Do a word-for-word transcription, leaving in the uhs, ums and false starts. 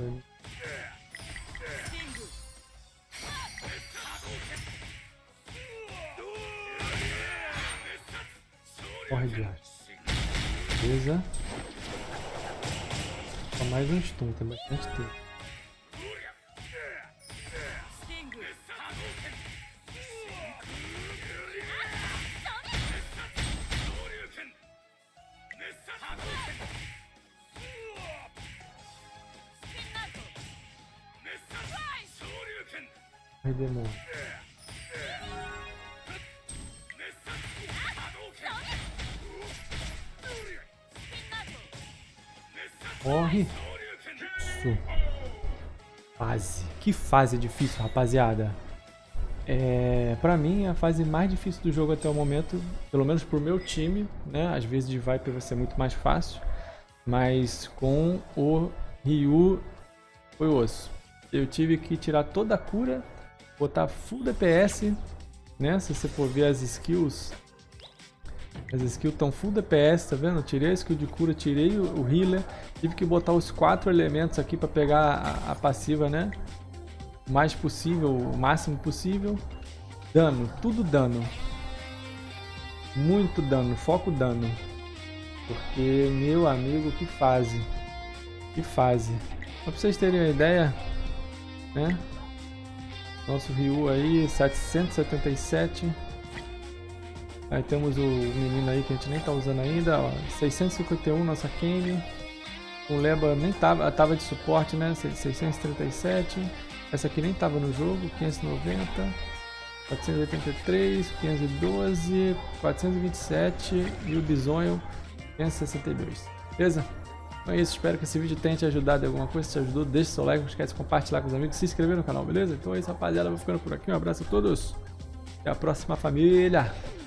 dano. Corre de lá. Beleza. Só mais um stun, tem bastante tempo. Ai, demônio. Corre. Isso. Fase. Que fase difícil, rapaziada. É, pra mim, a fase mais difícil do jogo até o momento, pelo menos pro meu time, né? Às vezes de Viper vai ser muito mais fácil, mas com o Ryu foi o osso. Eu tive que tirar toda a cura, botar full D P S, né? Se você for ver as skills, as skills estão full D P S, tá vendo? Tirei a skill de cura, tirei o, o healer, tive que botar os quatro elementos aqui para pegar a, a passiva, né? O mais possível, o máximo possível. Dano, tudo dano. Muito dano, foco dano. Porque, meu amigo, que fase. Que fase. Mas pra vocês terem uma ideia, né? Nosso Ryu aí, setecentos e setenta e sete. Aí temos o menino aí que a gente nem tá usando ainda, ó, seiscentos e cinquenta e um, nossa Kane. O Leba nem tava, tava de suporte, né? seiscentos e trinta e sete. Essa aqui nem tava no jogo, quinhentos e noventa, quatrocentos e oitenta e três, quinhentos e doze, quatrocentos e vinte e sete e o Bisonho, quinhentos e sessenta e dois. Beleza? Então é isso, espero que esse vídeo tenha te ajudado em alguma coisa. Se te ajudou, deixa seu like, não esquece de compartilhar com os amigos, se inscrever no canal, beleza? Então é isso, rapaziada, vou ficando por aqui, um abraço a todos, até a próxima, família!